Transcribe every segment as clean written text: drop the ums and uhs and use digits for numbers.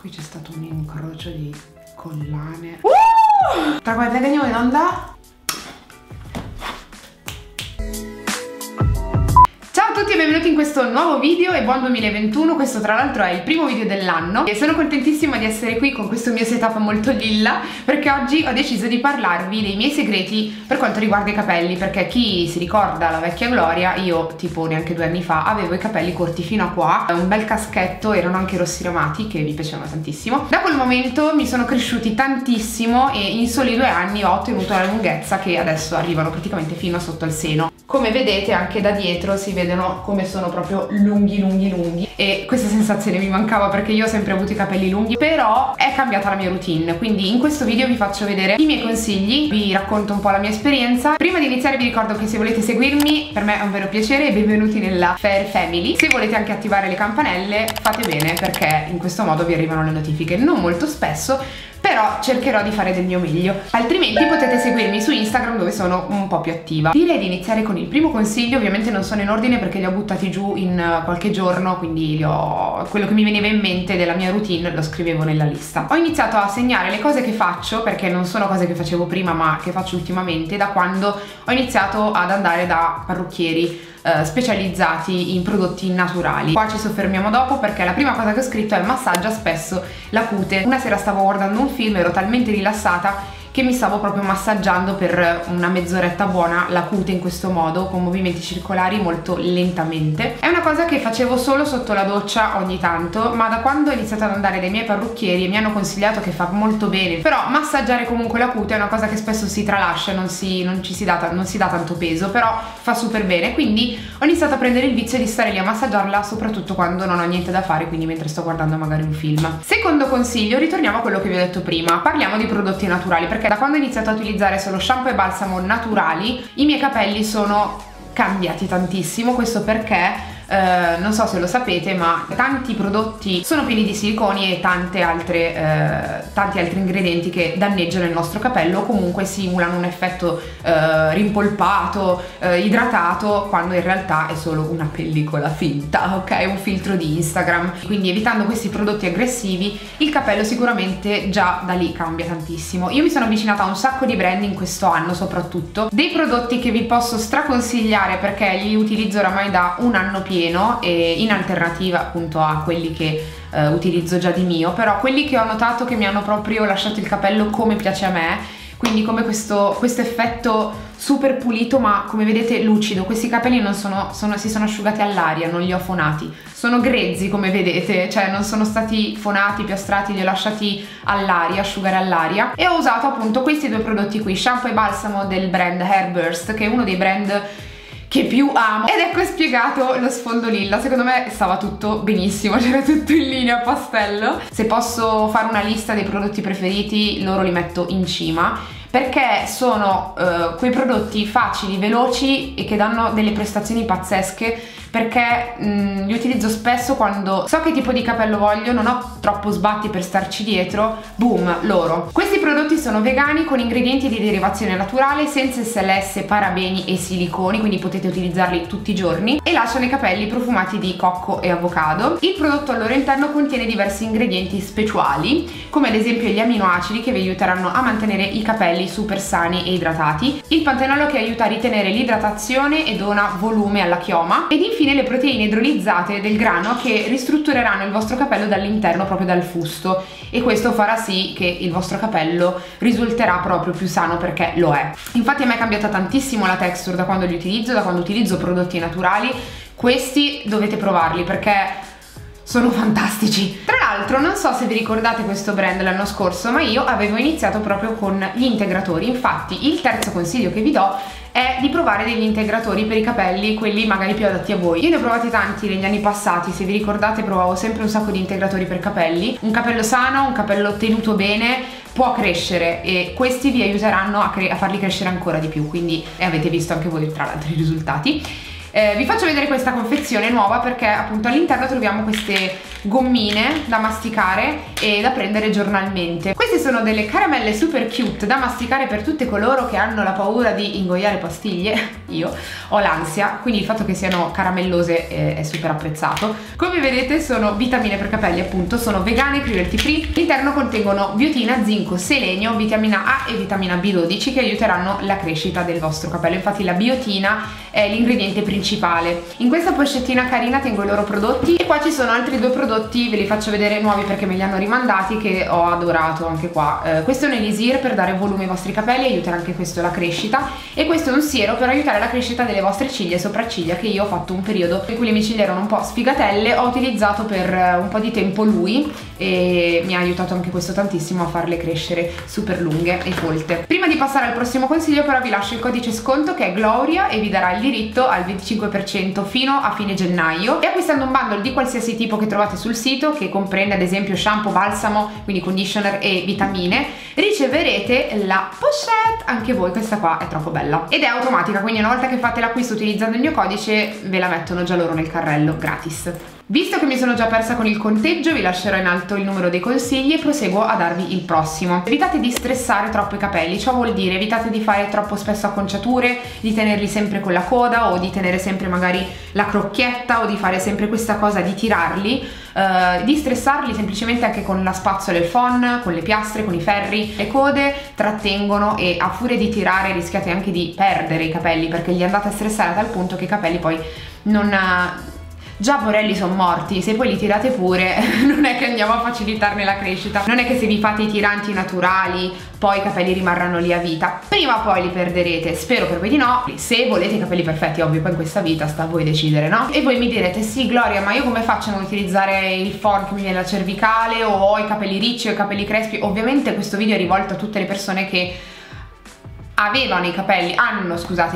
Qui c'è stato un incrocio di collane. Tra guarda che andiamo in onda. Ciao a tutti e benvenuti in questo nuovo video e buon 2021, questo tra l'altro è il primo video dell'anno e sono contentissima di essere qui con questo mio setup molto lilla perché oggi ho deciso di parlarvi dei miei segreti per quanto riguarda i capelli, perché chi si ricorda la vecchia Gloria, io tipo neanche 2 anni fa avevo i capelli corti fino a qua, un bel caschetto, erano anche rossi ramati che mi piacevano tantissimo. Da quel momento mi sono cresciuti tantissimo e in soli 2 anni ho ottenuto la lunghezza che adesso arrivano praticamente fino a sotto al seno. Come vedete anche da dietro si vedono come sono proprio lunghi e questa sensazione mi mancava perché io ho sempre avuto i capelli lunghi, però è cambiata la mia routine, quindi in questo video vi faccio vedere i miei consigli, vi racconto un po' la mia esperienza. Prima di iniziare vi ricordo che se volete seguirmi per me è un vero piacere e benvenuti nella Fair Family. Se volete anche attivare le campanelle fate bene perché in questo modo vi arrivano le notifiche, non molto spesso però cercherò di fare del mio meglio, altrimenti potete seguirmi su Instagram dove sono un po' più attiva. Direi di iniziare con il primo consiglio, ovviamente non sono in ordine perché li ho buttati giù in qualche giorno, quindi quello che mi veniva in mente della mia routine lo scrivevo nella lista. Ho iniziato a segnare le cose che faccio perché non sono cose che facevo prima ma che faccio ultimamente da quando ho iniziato ad andare da parrucchieri specializzati in prodotti naturali. Qua ci soffermiamo dopo perché la prima cosa che ho scritto è massaggia spesso la cute. Una sera stavo guardando un film, ero talmente rilassata che mi stavo proprio massaggiando per una mezz'oretta buona la cute in questo modo, con movimenti circolari molto lentamente. È una cosa che facevo solo sotto la doccia ogni tanto, ma da quando ho iniziato ad andare dai miei parrucchieri mi hanno consigliato che fa molto bene, però massaggiare comunque la cute è una cosa che spesso si tralascia, non si dà tanto peso, però fa super bene, quindi ho iniziato a prendere il vizio di stare lì a massaggiarla soprattutto quando non ho niente da fare, quindi mentre sto guardando magari un film. Secondo consiglio, ritorniamo a quello che vi ho detto prima, parliamo di prodotti naturali perché da quando ho iniziato a utilizzare solo shampoo e balsamo naturali i miei capelli sono cambiati tantissimo. Questo perché non so se lo sapete ma tanti prodotti sono pieni di siliconi e tanti altri ingredienti che danneggiano il nostro capello o comunque simulano un effetto rimpolpato, idratato, quando in realtà è solo una pellicola finta, ok? Un filtro di Instagram. Quindi evitando questi prodotti aggressivi il capello sicuramente già da lì cambia tantissimo. Io mi sono avvicinata a un sacco di brand in questo anno, soprattutto dei prodotti che vi posso straconsigliare perché li utilizzo oramai da un anno pieno e in alternativa appunto a quelli che utilizzo già di mio, però quelli che ho notato che mi hanno proprio lasciato il capello come piace a me, quindi come questo effetto super pulito ma come vedete lucido. Questi capelli non si sono asciugati all'aria, non li ho fonati, sono grezzi come vedete, cioè non sono stati fonati, piastrati, li ho lasciati all'aria, asciugare all'aria, e ho usato appunto questi 2 prodotti qui, shampoo e balsamo del brand Hairburst, che è uno dei brand che più amo, ed ecco spiegato lo sfondo lilla. Secondo me stava tutto benissimo, c'era tutto in linea pastello. Se posso fare una lista dei prodotti preferiti loro li metto in cima perché sono quei prodotti facili, veloci e che danno delle prestazioni pazzesche, perché li utilizzo spesso quando so che tipo di capello voglio, non ho troppo sbatti per starci dietro, boom, loro. Questi prodotti sono vegani con ingredienti di derivazione naturale, senza SLS, parabeni e siliconi, quindi potete utilizzarli tutti i giorni, e lasciano i capelli profumati di cocco e avocado. Il prodotto al loro interno contiene diversi ingredienti speciali come ad esempio gli aminoacidi che vi aiuteranno a mantenere i capelli super sani e idratati, il pantenolo che aiuta a ritenere l'idratazione e dona volume alla chioma, ed infine le proteine idrolizzate del grano che ristruttureranno il vostro capello dall'interno, proprio dal fusto, e questo farà sì che il vostro capello risulterà proprio più sano, perché lo è. Infatti a me è cambiata tantissimo la texture da quando li utilizzo, da quando utilizzo prodotti naturali. Questi dovete provarli perché sono fantastici. Tra l'altro non so se vi ricordate questo brand l'anno scorso ma io avevo iniziato proprio con gli integratori, infatti il terzo consiglio che vi do è di provare degli integratori per i capelli, quelli magari più adatti a voi. Io ne ho provati tanti negli anni passati, se vi ricordate provavo sempre un sacco di integratori per capelli. Un capello sano, un capello tenuto bene può crescere e questi vi aiuteranno a farli crescere ancora di più, quindi avete visto anche voi tra l'altro i risultati. Vi faccio vedere questa confezione nuova perché appunto all'interno troviamo queste gommine da masticare e da prendere giornalmente. Questi sono sono delle caramelle super cute da masticare per tutti coloro che hanno la paura di ingoiare pastiglie. Io ho l'ansia, quindi il fatto che siano caramellose è super apprezzato. Come vedete sono vitamine per capelli, appunto, sono vegane, cruelty free. All'interno contengono biotina, zinco, selenio, vitamina A e vitamina B12 che aiuteranno la crescita del vostro capello. Infatti la biotina è l'ingrediente principale. In questa pochettina carina tengo i loro prodotti e qua ci sono altri due prodotti, ve li faccio vedere nuovi perché me li hanno rimandati, che ho adorato anche qua. Questo è un elisir per dare volume ai vostri capelli, aiuterà anche questo la crescita, e questo è un siero per aiutare la crescita delle vostre ciglia e sopracciglia, che io ho fatto un periodo in cui le mie ciglia erano un po' sfigatelle, ho utilizzato per un po' di tempo lui e mi ha aiutato anche questo tantissimo a farle crescere super lunghe e folte. Prima di passare al prossimo consiglio però vi lascio il codice sconto che è GLOWRIA e vi darà il diritto al 25% fino a fine gennaio, e acquistando un bundle di qualsiasi tipo che trovate sul sito, che comprende ad esempio shampoo, balsamo, quindi conditioner e vitamine, riceverete la pochette anche voi. Questa qua è troppo bella ed è automatica, quindi una volta che fate l'acquisto utilizzando il mio codice ve la mettono già loro nel carrello gratis. Visto che mi sono già persa con il conteggio, vi lascerò in alto il numero dei consigli e proseguo a darvi il prossimo. Evitate di stressare troppo i capelli, ciò vuol dire evitate di fare troppo spesso acconciature, di tenerli sempre con la coda o di tenere sempre magari la crocchietta o di fare sempre questa cosa di tirarli, di stressarli semplicemente anche con la spazzola e il phon, con le piastre, con i ferri. Le code trattengono e a furia di tirare rischiate anche di perdere i capelli, perché li andate a stressare a tal punto che i capelli poi non... Già Borelli sono morti, se poi li tirate pure non è che andiamo a facilitarne la crescita. Non è che se vi fate i tiranti naturali poi i capelli rimarranno lì a vita, prima o poi li perderete, spero per voi di no. Se volete i capelli perfetti, ovvio, poi in questa vita sta a voi decidere, no? E voi mi direte: sì Gloria, ma io come faccio a non utilizzare il phon che mi viene la cervicale, o ho i capelli ricci o i capelli crespi? Ovviamente questo video è rivolto a tutte le persone che hanno i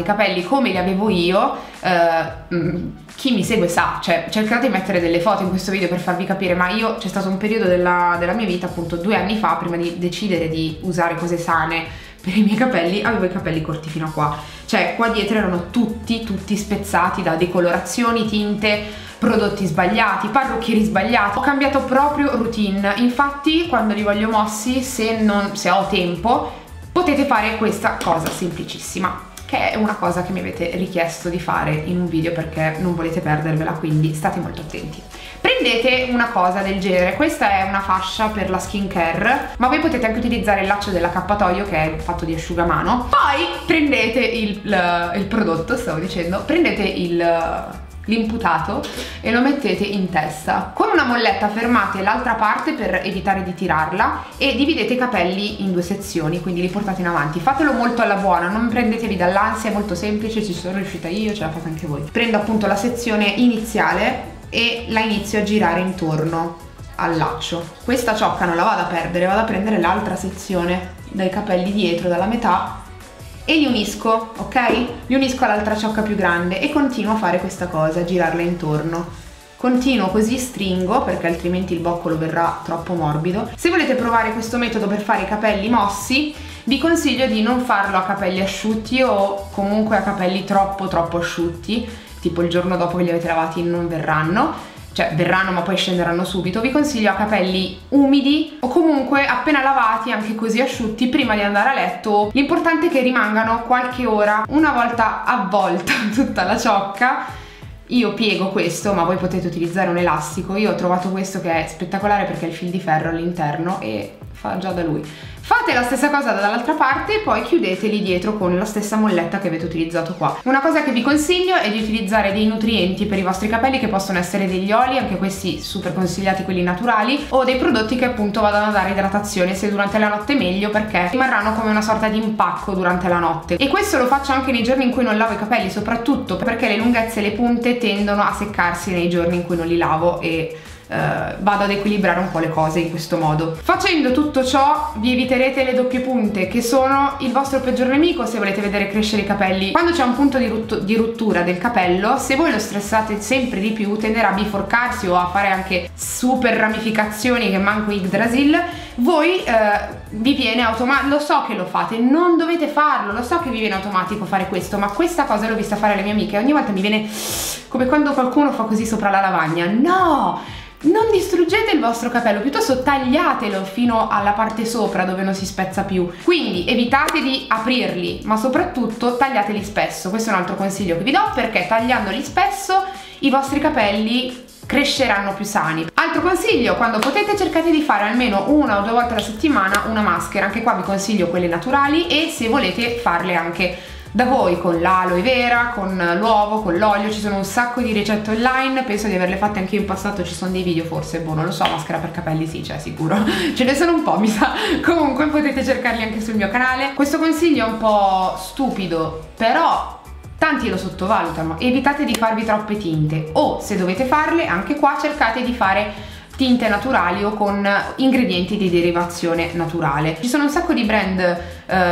capelli come li avevo io. Chi mi segue sa, cioè cercate di mettere delle foto in questo video per farvi capire, ma io c'è stato un periodo della mia vita, appunto 2 anni fa, prima di decidere di usare cose sane per i miei capelli, avevo i capelli corti fino a qua, cioè qua dietro erano tutti spezzati da decolorazioni, tinte, prodotti sbagliati, parrucchieri sbagliati. Ho cambiato proprio routine, infatti quando li voglio mossi, se ho tempo, potete fare questa cosa semplicissima, che è una cosa che mi avete richiesto di fare in un video perché non volete perdervela, quindi state molto attenti. Prendete una cosa del genere, questa è una fascia per la skincare, ma voi potete anche utilizzare il laccio dell'accappatoio che è fatto di asciugamano. Poi prendete il prodotto, stavo dicendo, prendete l'imputato e lo mettete in testa. Con una molletta fermate l'altra parte per evitare di tirarla e dividete i capelli in 2 sezioni, quindi li portate in avanti. Fatelo molto alla buona, non prendetevi dall'ansia, è molto semplice, ci sono riuscita io, ce la fate anche voi. Prendo appunto la sezione iniziale e la inizio a girare intorno al laccio. Questa ciocca non la vado a perdere, vado a prendere l'altra sezione dai capelli dietro, dalla metà, e li unisco, ok? Li unisco all'altra ciocca più grande e continuo a fare questa cosa, girarla intorno. Continuo così, stringo, perché altrimenti il boccolo verrà troppo morbido. Se volete provare questo metodo per fare i capelli mossi, vi consiglio di non farlo a capelli asciutti o comunque a capelli troppo asciutti, tipo il giorno dopo che li avete lavati non verranno. Cioè verranno ma poi scenderanno subito. Vi consiglio a capelli umidi o comunque appena lavati, anche così asciutti, prima di andare a letto. L'importante è che rimangano qualche ora, una volta avvolta tutta la ciocca. Io piego questo, ma voi potete utilizzare un elastico. Io ho trovato questo che è spettacolare perché ha il fil di ferro all'interno e fa già da lui. Fate la stessa cosa dall'altra parte e poi chiudeteli dietro con la stessa molletta che avete utilizzato qua. Una cosa che vi consiglio è di utilizzare dei nutrienti per i vostri capelli, che possono essere degli oli, anche questi super consigliati, quelli naturali, o dei prodotti che appunto vadano a dare idratazione, se durante la notte meglio, perché rimarranno come una sorta di impacco durante la notte. E questo lo faccio anche nei giorni in cui non lavo i capelli, soprattutto perché le lunghezze e le punte tendono a seccarsi nei giorni in cui non li lavo e... vado ad equilibrare un po' le cose in questo modo. Facendo tutto ciò vi eviterete le doppie punte, che sono il vostro peggior nemico se volete vedere crescere i capelli. Quando c'è un punto di rottura del capello, se voi lo stressate sempre di più, tenderà a biforcarsi o a fare anche super ramificazioni che manco Yggdrasil. Voi vi viene automatico, lo so che lo fate, non dovete farlo, lo so che vi viene automatico fare questo, ma questa cosa l'ho vista fare alle mie amiche, ogni volta mi viene come quando qualcuno fa così sopra la lavagna. No! non distruggete il vostro capello, piuttosto tagliatelo fino alla parte sopra dove non si spezza più, quindi evitate di aprirli, ma soprattutto tagliateli spesso. Questo è un altro consiglio che vi do, perché tagliandoli spesso i vostri capelli cresceranno più sani. Altro consiglio: quando potete cercate di fare almeno 1 o 2 volte alla settimana una maschera, anche qua vi consiglio quelle naturali, e se volete farle anche da voi con l'aloe vera, con l'uovo, con l'olio. Ci sono un sacco di ricette online, penso di averle fatte anche io in passato, ci sono dei video forse, boh, non lo so. Maschera per capelli sì, cioè sicuro ce ne sono un po', mi sa. Comunque potete cercarli anche sul mio canale. Questo consiglio è un po' stupido, però tanti lo sottovalutano. Evitate di farvi troppe tinte, o se dovete farle, anche qua cercate di fare tinte naturali o con ingredienti di derivazione naturale. Ci sono un sacco di brand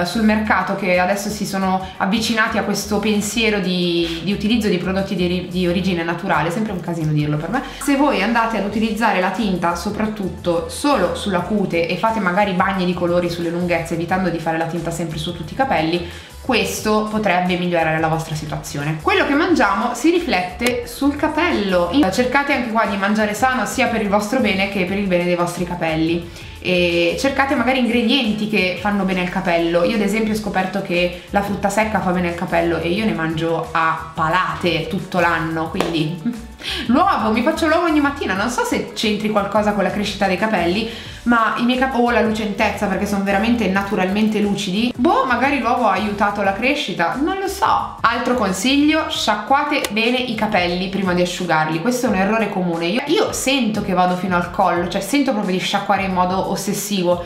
sul mercato che adesso si sono avvicinati a questo pensiero di utilizzo di prodotti di origine naturale, sempre un casino dirlo per me. Se voi andate ad utilizzare la tinta soprattutto solo sulla cute e fate magari bagni di colori sulle lunghezze, evitando di fare la tinta sempre su tutti i capelli, questo potrebbe migliorare la vostra situazione. Quello che mangiamo si riflette sul capello. Cercate anche qua di mangiare sano, sia per il vostro bene che per il bene dei vostri capelli, e cercate magari ingredienti che fanno bene al capello. Io ad esempio ho scoperto che la frutta secca fa bene al capello e io ne mangio a palate tutto l'anno, quindi l'uovo, mi faccio l'uovo ogni mattina, non so se c'entri qualcosa con la crescita dei capelli, ma i miei capelli, la lucentezza, perché sono veramente naturalmente lucidi, boh, magari l'uovo ha aiutato la crescita, non lo so. Altro consiglio: sciacquate bene i capelli prima di asciugarli. Questo è un errore comune. Io sento che vado fino al collo, cioè sento proprio di sciacquare in modo ossessivo,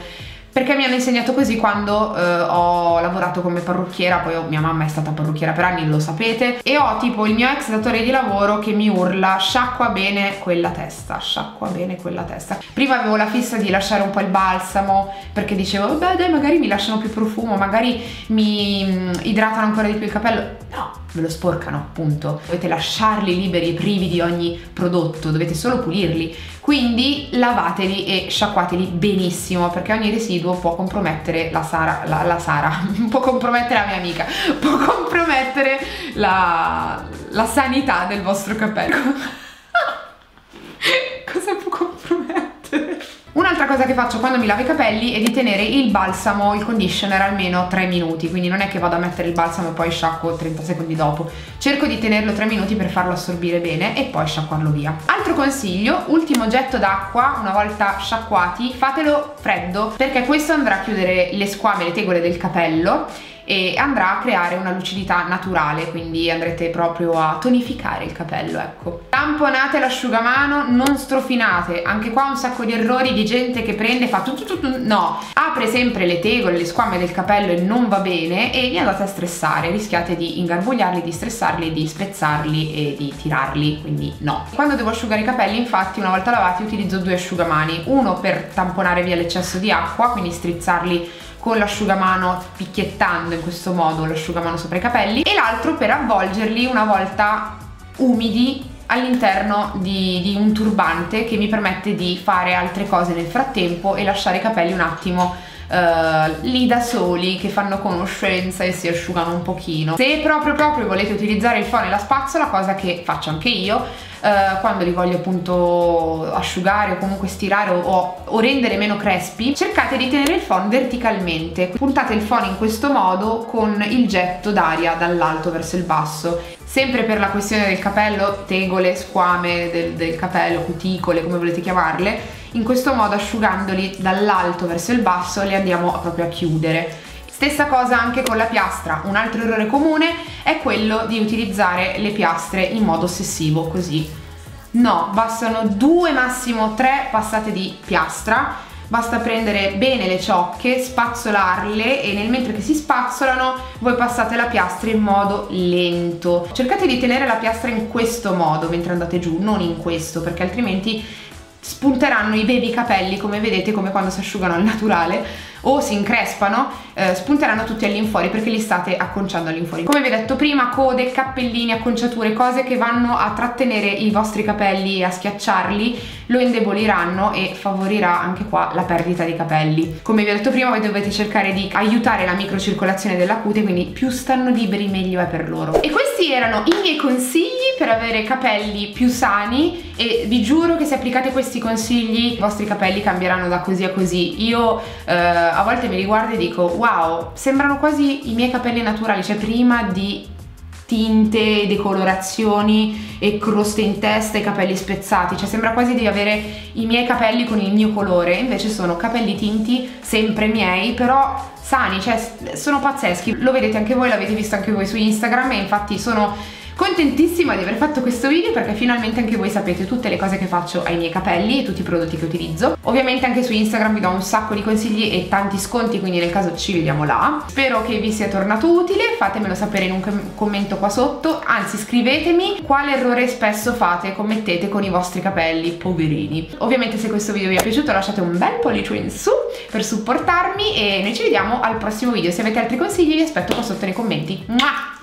perché mi hanno insegnato così quando ho lavorato come parrucchiera. Poi mia mamma è stata parrucchiera per anni, lo sapete, e ho tipo il mio ex datore di lavoro che mi urla: sciacqua bene quella testa, sciacqua bene quella testa. Prima avevo la fissa di lasciare un po' il balsamo, perché dicevo vabbè dai, magari mi lasciano più profumo, magari mi idratano ancora di più il capello. No, ve lo sporcano, appunto. Dovete lasciarli liberi, privi di ogni prodotto, dovete solo pulirli, quindi lavateli e sciacquateli benissimo, perché ogni residuo può compromettere può compromettere la mia amica, può compromettere la sanità del vostro capello. Cosa può compromettere? Un'altra cosa che faccio quando mi lavo i capelli è di tenere il balsamo, il conditioner, almeno 3 minuti, quindi non è che vado a mettere il balsamo e poi sciacquo 30 secondi dopo. Cerco di tenerlo 3 minuti per farlo assorbire bene e poi sciacquarlo via. Altro consiglio: ultimo getto d'acqua, una volta sciacquati, fatelo freddo, perché questo andrà a chiudere le squame, le tegole del capello, e andrà a creare una lucidità naturale, quindi andrete proprio a tonificare il capello, ecco. Tamponate l'asciugamano, non strofinate. Anche qua un sacco di errori di gente che prende e fa no, apre sempre le tegole, le squame del capello, e non va bene, e li andate a stressare, rischiate di ingarbugliarli, di stressarli, di spezzarli e di tirarli, quindi no. Quando devo asciugare i capelli, infatti, una volta lavati utilizzo 2 asciugamani, uno per tamponare via l'eccesso di acqua, quindi strizzarli con l'asciugamano, picchiettando in questo modo l'asciugamano sopra i capelli, e l'altro per avvolgerli una volta umidi all'interno di un turbante, che mi permette di fare altre cose nel frattempo e lasciare i capelli un attimo lì da soli, che fanno conoscenza e si asciugano un pochino. Se proprio volete utilizzare il phon e la spazzola, cosa che faccio anche io, quando li voglio appunto asciugare o comunque stirare o rendere meno crespi, cercate di tenere il phon verticalmente. Puntate il phon in questo modo con il getto d'aria dall'alto verso il basso, sempre per la questione del capello, tegole, squame del capello, cuticole, come volete chiamarle. In questo modo, asciugandoli dall'alto verso il basso, li andiamo proprio a chiudere. Stessa cosa anche con la piastra. Un altro errore comune è quello di utilizzare le piastre in modo ossessivo, così. No, bastano 2, massimo 3 passate di piastra. Basta prendere bene le ciocche, spazzolarle, e nel mentre che si spazzolano voi passate la piastra in modo lento. Cercate di tenere la piastra in questo modo mentre andate giù, non in questo, perché altrimenti spunteranno i baby capelli, come vedete, come quando si asciugano al naturale o si increspano, spunteranno tutti all'infuori, perché li state acconciando all'infuori. Come vi ho detto prima, code, cappellini, acconciature, cose che vanno a trattenere i vostri capelli e a schiacciarli, lo indeboliranno e favorirà anche qua la perdita di capelli. Come vi ho detto prima, voi dovete cercare di aiutare la microcircolazione della cute, quindi più stanno liberi meglio è per loro. E questi erano i miei consigli per avere capelli più sani, e vi giuro che se applicate questi consigli i vostri capelli cambieranno da così a così. Io a volte mi riguardo e dico wow, sembrano quasi i miei capelli naturali, cioè prima di tinte, decolorazioni e croste in testa e capelli spezzati, cioè sembra quasi di avere i miei capelli con il mio colore, invece sono capelli tinti, sempre miei, però sani, cioè sono pazzeschi. Lo vedete anche voi, l'avete visto anche voi su Instagram, e infatti sono contentissima di aver fatto questo video perché finalmente anche voi sapete tutte le cose che faccio ai miei capelli e tutti i prodotti che utilizzo. Ovviamente anche su Instagram vi do un sacco di consigli e tanti sconti, quindi nel caso ci vediamo là. Spero che vi sia tornato utile, fatemelo sapere in un commento qua sotto, anzi scrivetemi quale errore spesso fate e commettete con i vostri capelli, poverini. Ovviamente se questo video vi è piaciuto lasciate un bel pollice in su per supportarmi e noi ci vediamo al prossimo video. Se avete altri consigli vi aspetto qua sotto nei commenti. Mua!